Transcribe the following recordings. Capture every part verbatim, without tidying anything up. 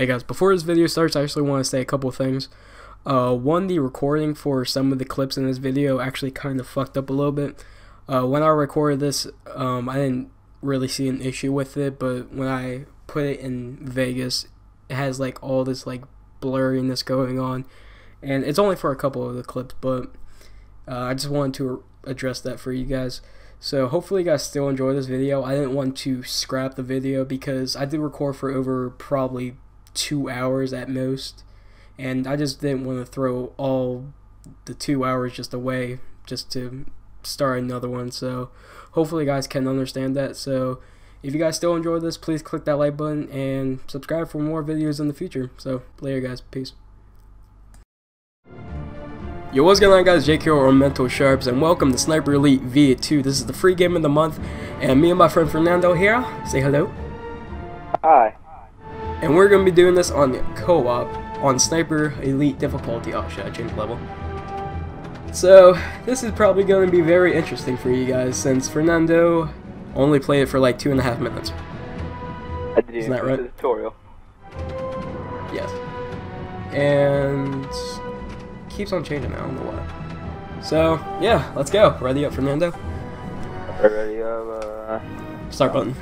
Hey guys, before this video starts, I actually want to say a couple of things. Uh, one, the recording for some of the clips in this video actually kind of fucked up a little bit. Uh, when I recorded this, um, I didn't really see an issue with it, but when I put it in Vegas, it has like all this like blurriness going on, and it's only for a couple of the clips, but uh, I just wanted to address that for you guys. So hopefully you guys still enjoy this video. I didn't want to scrap the video because I did record for over probably two hours at most, and I just didn't want to throw all the two hours just away just to start another one. So hopefully you guys can understand that. So if you guys still enjoy this, please click that like button and subscribe for more videos in the future. So later guys, peace. Yo, what's going on guys, Jake here on Mental Sharps, and welcome to Sniper Elite V two. This is the free game of the month, and me and my friend Fernando here. Say hello. Hi. And we're going to be doing this on co-op, on Sniper Elite difficulty. Oh shit, I changed level. So this is probably going to be very interesting for you guys, since Fernando only played it for like two and a half minutes. I did. Isn't that right? It's a tutorial. Yes. And it keeps on changing now, I don't know why. So yeah, let's go. Ready up, Fernando? Ready up. Uh... Start button.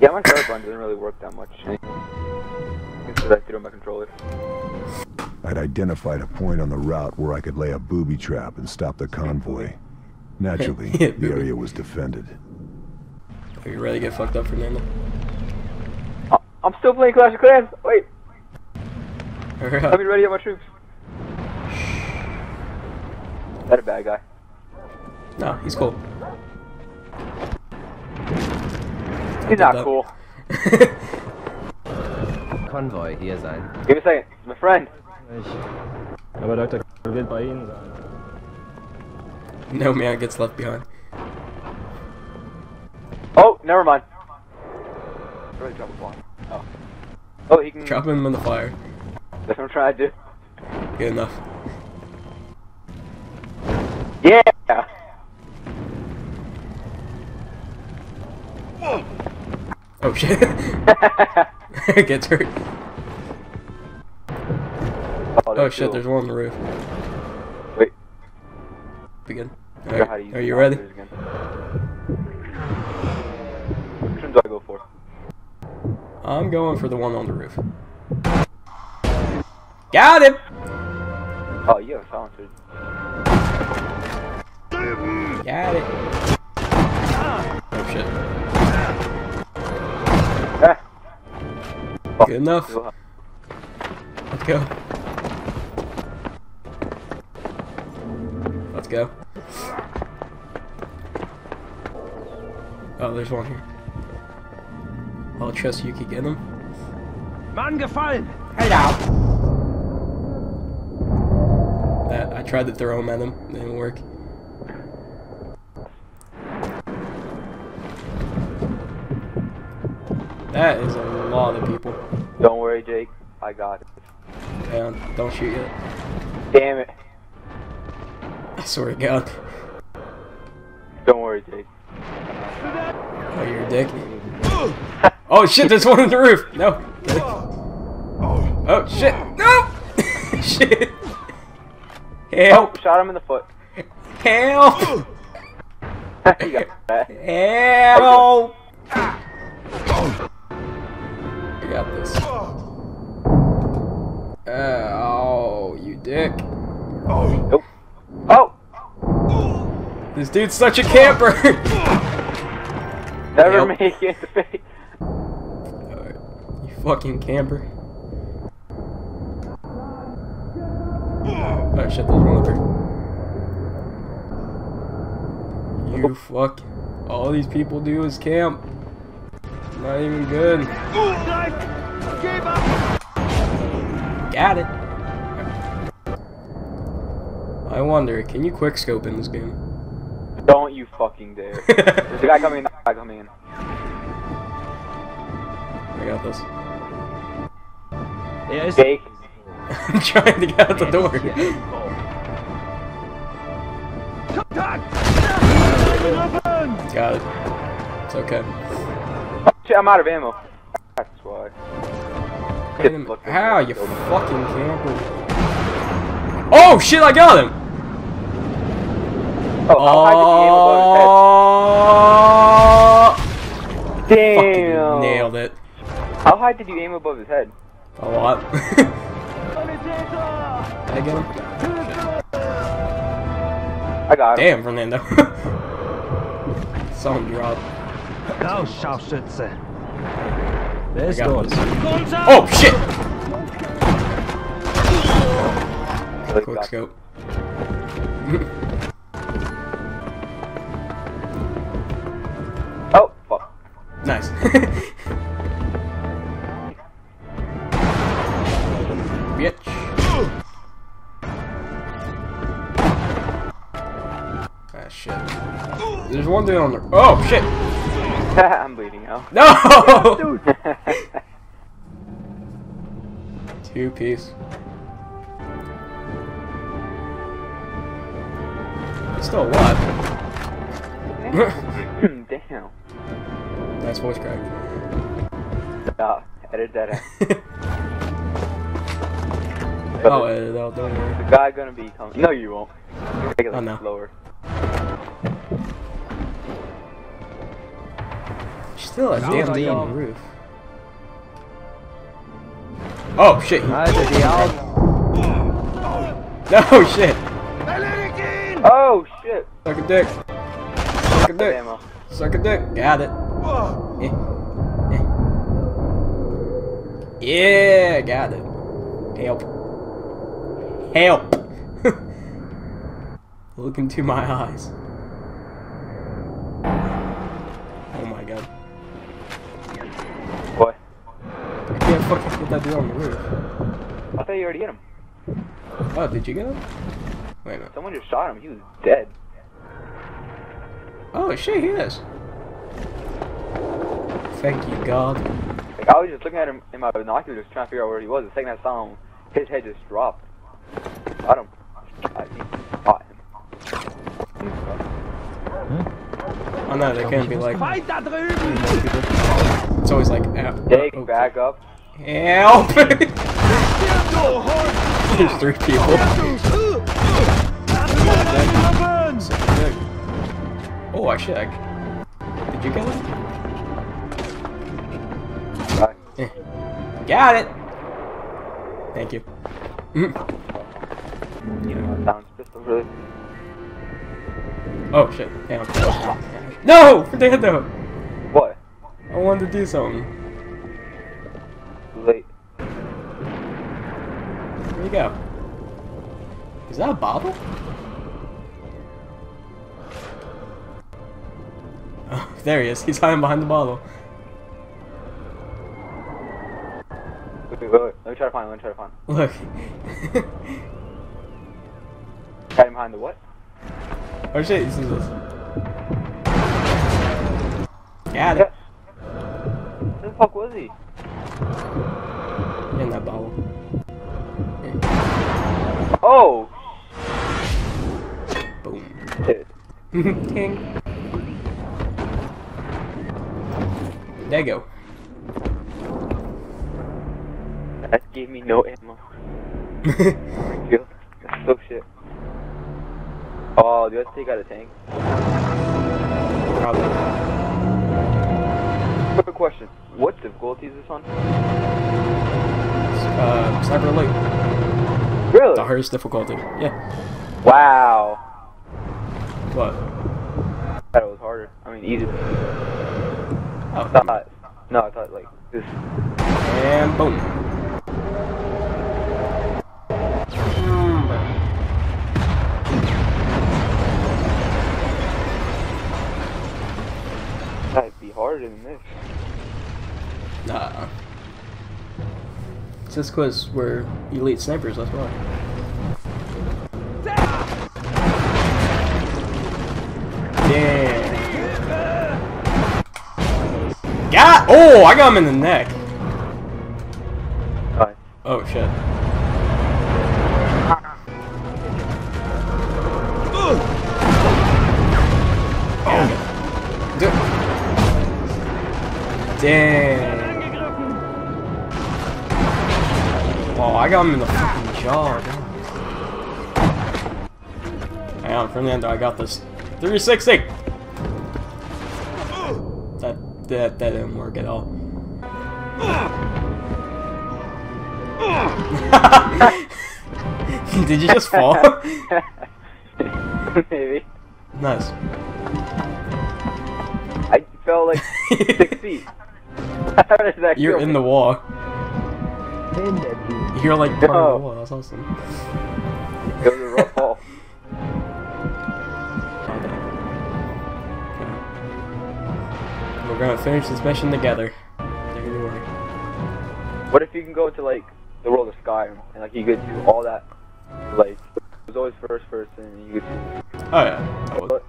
Yeah, my start button doesn't really work that much. I threw my controller. I'd identified a point on the route where I could lay a booby trap and stop the convoy. Naturally, yeah, the area was defended. Are you ready to get fucked up, Fernando? I'm still playing Clash of Clans! Wait! Right. Let me ready up my troops. Is that a bad guy? No, he's cool. He's not up. Cool. Konvoi hier sein. Give me a second, my friend. Aber Doktor wird bei Ihnen sein. No man gets left behind. Oh, never mind. Really drop a bomb. Oh. Oh, he can drop him in the fire. That's what I'm trying to do. Good enough. Yeah. Whoa. Oh shit. Gets hurt. Oh, oh shit, cool. There's one on the roof. Wait. Begin. Right. Are you, are you ready? Again. Which one do I go for? I'm going for the one on the roof. Got him! Oh, you have silencer. Got it. Oh shit. Good enough. Let's go. Let's go. Oh, there's one here. I'll trust you can get him. Man gefallen! Hello! That, I tried to throw him at him. It didn't work. That is a lot of people. Don't worry, Jake. I got it. Yeah, don't shoot yet. Damn it. I swear to God. Don't worry, Jake. Oh, you're a dick. Oh shit, there's one on the roof! No. Oh, oh shit. No! Shit. Help. Oh, shot him in the foot. Help! You got that. Help! Got this. Oh, oh you dick. Oh. Nope. Oh. Oh! This dude's such a camper! Never Help. Make it. Alright. You fucking camper. Oh shit, there's one over here. You fuck. All these people do is camp. Not even good. Got it. I wonder, can you quickscope in this game? Don't you fucking dare. There's a guy coming in, there's a guy coming in. I got this. Yeah, it's Jake. I'm trying to get out the door. Got it. It's okay. I'm out of ammo. That's why. him. Ow, you fucking camper. Oh shit, I got him! Oh, how high did you aim above his head? Damn! Fucking nailed it. How high did you aim above his head? A lot. Did I get him? I got him. Damn, Fernando. Someone dropped. No, Schauschütze. There's doors. Oh shit! Quick, Quick scope. Oh, fuck. Nice. Bitch. Ah, shit. There's one dude on there. Oh, shit. I'm bleeding out. No! Dude. Two piece. He's still alive. Damn. Nice voice crack. Stop. Edit that out. I'll edit it out, don't worry. The guy gonna be coming. No, you won't. Take it like oh, no. slower. Still a no, damn lean on the roof. Oh shit. No shit. Oh shit. Suck a dick. Suck a dick. Ammo. Suck a dick. Got it. Yeah, got it. Help. Help. Look into my eyes. Oh my god. What? I can't fucking put that dude on the roof. I thought you already hit him. Oh, did you get him? Wait a minute. Someone just shot him. He was dead. Oh shit, he is. Thank you, God. Like, I was just looking at him in my binoculars trying to figure out where he was. The second I saw him, his head just dropped. I don't. I caught him. Hmm? Oh no, they can't be like. It's always like. Oh, Jake, oh, back up. Help! There's three people. Oh, I should. Did you get him? Got it! Thank you. Mm. You know, sounds pistol really. Oh shit. Damn. No! Fernando! What? I wanted to do something. Late. Where you go? Is that a bottle? Oh, there he is. He's hiding behind the bottle. Wait, wait, wait. Let me try to find him, let me try to find him. Look. Hide him behind the what? Oh shit, this is this. Got it. Where the fuck was he? In that bottle. Yeah. Oh! Boom. Dude. King. There you go. That gave me no ammo. That's so shit. Oh, do I have to take out a tank? Probably. Quick question. What difficulty is this on? Uh, Sniper Elite. Really? The hardest difficulty. Yeah. Wow. What? I thought it was harder. I mean, easier. Oh. I thought, no, I thought like this. And boom. Harder than this. Nah. It's just because we're elite snipers, that's why. Yeah. Got. Oh, I got him in the neck. Right. Oh shit. Oh. Dude. Damn. got him in the fucking jaw. Hang on, Fernando, I got this. three sixty! That, that, that didn't work at all. Did you just fall? Maybe. Nice. I fell like six feet. How does that You're in me? the wall. In the You're like part no. of the wall. That's awesome. Go to the rough wall. Okay. We're gonna finish this mission together. What if you can go to like the world of Skyrim and like you could do all that? Like it was always first person. And you could do... Oh yeah. But,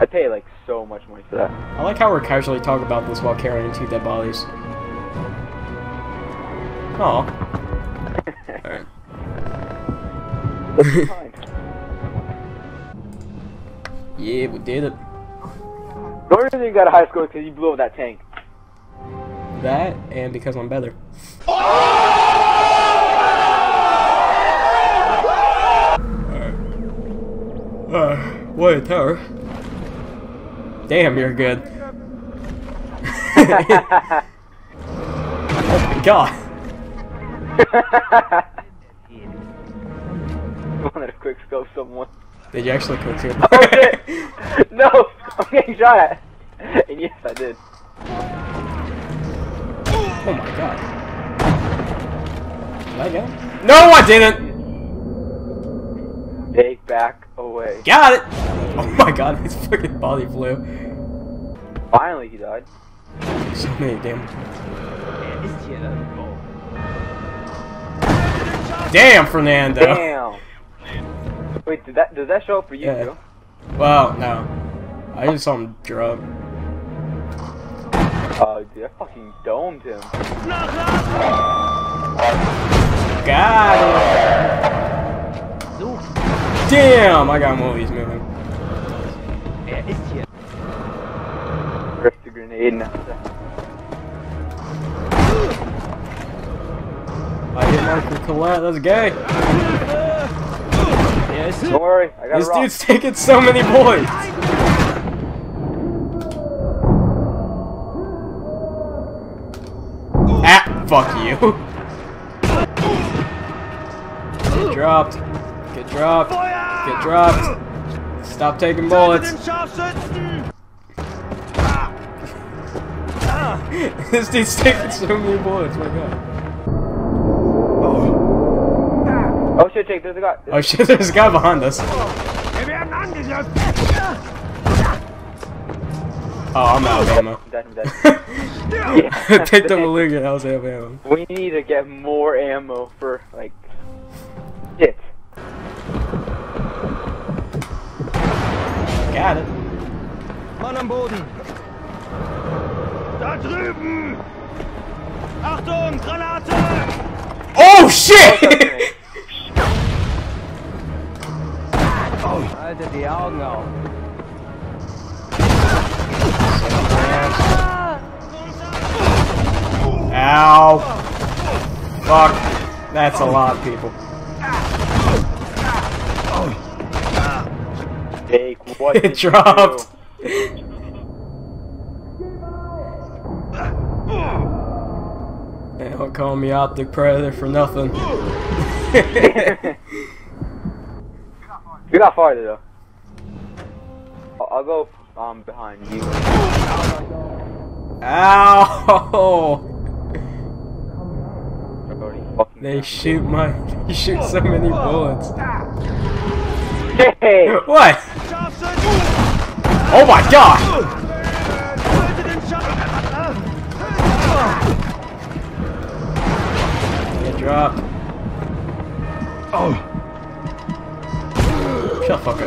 I pay like so much money for that. I like how we're casually talking about this while carrying two dead bodies. Oh. Alright. Yeah, we did it. The only reason you got a high score is because you blew up that tank. That, and because I'm better. Alright. Uh, wait, tower. Damn, you're good. Oh my god. I wanted to quick scope someone. Did you actually quick scope? Oh shit! No! I'm getting shot at! And yes, I did. Oh my god. Did I go? No, I didn't! Take back away. Got it! Oh my god, his fucking body flew. Finally he died. So many damn. Damn, Fernando! Damn! Wait, did that, does that show up for you, yeah. Joe? Well, no. I just saw him drug. Oh, uh, dude, I fucking domed him. Got him! Damn, I got movies moving. Rip the grenade now. I hit Michael Collette, that's gay. Yes. Don't worry, I got this rock. Dude's taking so many points. Ah, fuck you. Get dropped. Get dropped. Get dropped. Stop taking bullets. This dude's taking so many bullets, my god. Oh. Oh shit, Jake, there's a guy. There's oh shit, there's a guy behind us. Oh, I'm out of ammo. I'm dead, I'm dead. I picked up a Lugan, I was out of ammo. We need to get more ammo for, like, shit. Got it. Man am Boden. Da drüben. Achtung, Granate. Oh shit! Oh, Alter, die Augen auf. Ow. Fuck. That's a lot of people. Jake, what it dropped. They don't call me Optic Predator for nothing. You got farther though. I'll, I'll go um behind you. Ow! They shoot my. They shoot so many bullets. Hey. What? Oh my god! Get dropped. Oh. Shut the fuck up.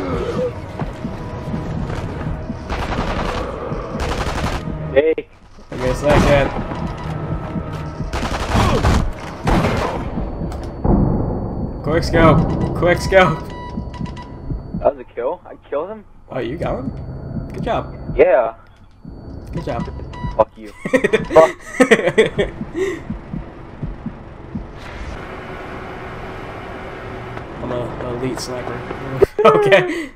Hey. I guess that's it. Quick scope. Quick scope. That was a kill. I killed him. Oh, you got him? Good job. Yeah. Good job. Fuck you. Fuck. I'm an elite sniper. Okay.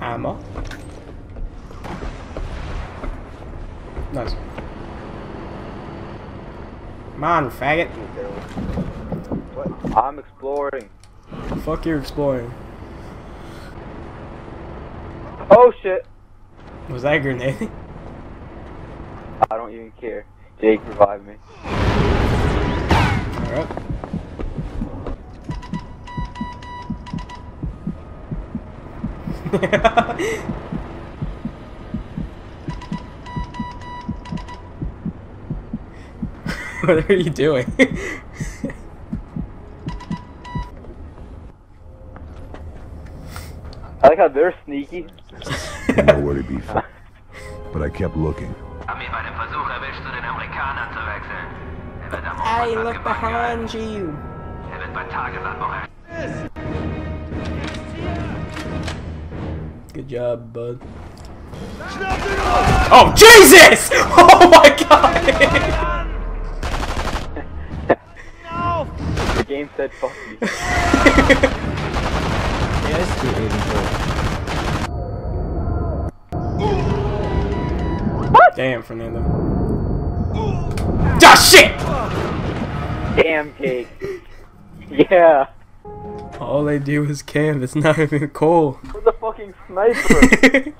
Ammo. Nice. Come on, faggot. What? I'm exploring. The fuck, you're exploring. Oh shit! Was that a grenade? I don't even care. Jake, revive me. Alright. What are you doing? I like how they're sneaky. Nowhere to be found. But I kept looking. Hey, look behind you! Good job, bud. Oh, Jesus! Oh my god! No! The game said fuck you. Yes, you idiot. Damn, Fernando. Ah, shit! Damn, Jake. Yeah. All they do is camp. It's not even cool. What the fucking sniper?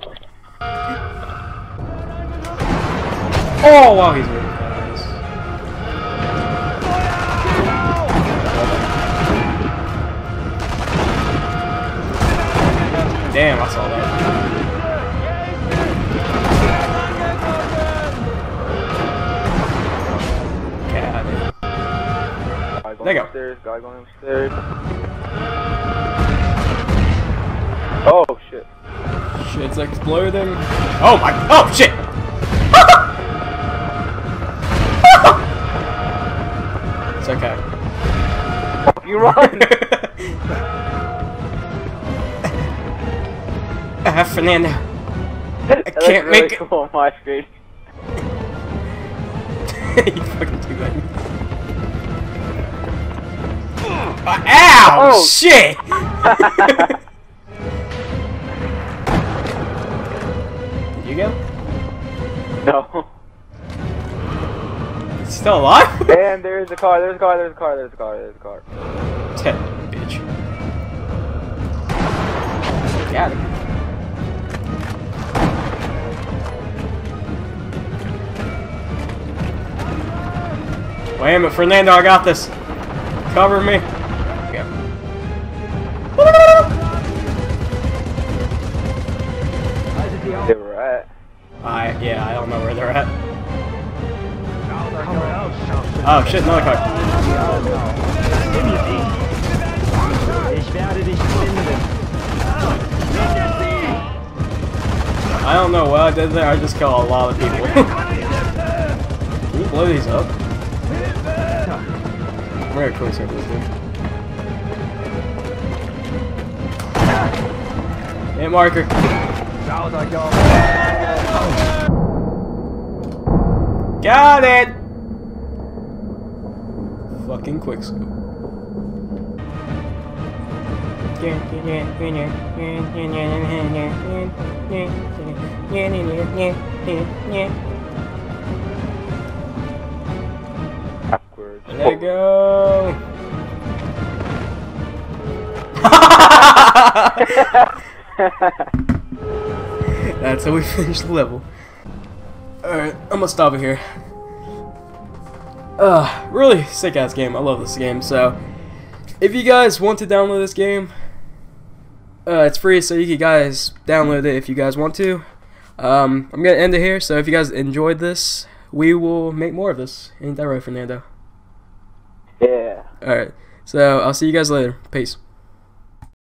Oh, wow, he's really fast. Damn, I saw that. There you go. Upstairs, guy going upstairs. Oh shit. Shit's exploding. Oh my. Oh shit! It's okay. Off you run! Ah, Fernando. I can't really make it. Cool on my screen. You fucking too late. Uh, ow! Oh. Shit! Did you go? No. It's still alive? And there's a car, there's a car, there's a car, there's a car, there's a car. Ten, bitch. Get out of here. Wait a minute, Fernando, I got this. Cover me. They were at. I yeah, I don't know where they're at. Oh shit, another car. I don't know what I did there. I just killed a lot of people. Can you blow these up? We're gonna close up this thing. Hey, marker. Got it! Fucking quickscope. Backwards. There you go! That's how we finish the level. Alright, I'm gonna stop it here. Uh, really sick ass game. I love this game. So, if you guys want to download this game, uh, it's free, so you guys download it if you guys want to. Um, I'm gonna end it here. So, if you guys enjoyed this, we will make more of this. Ain't that right, Fernando? Yeah. Alright, so I'll see you guys later. Peace.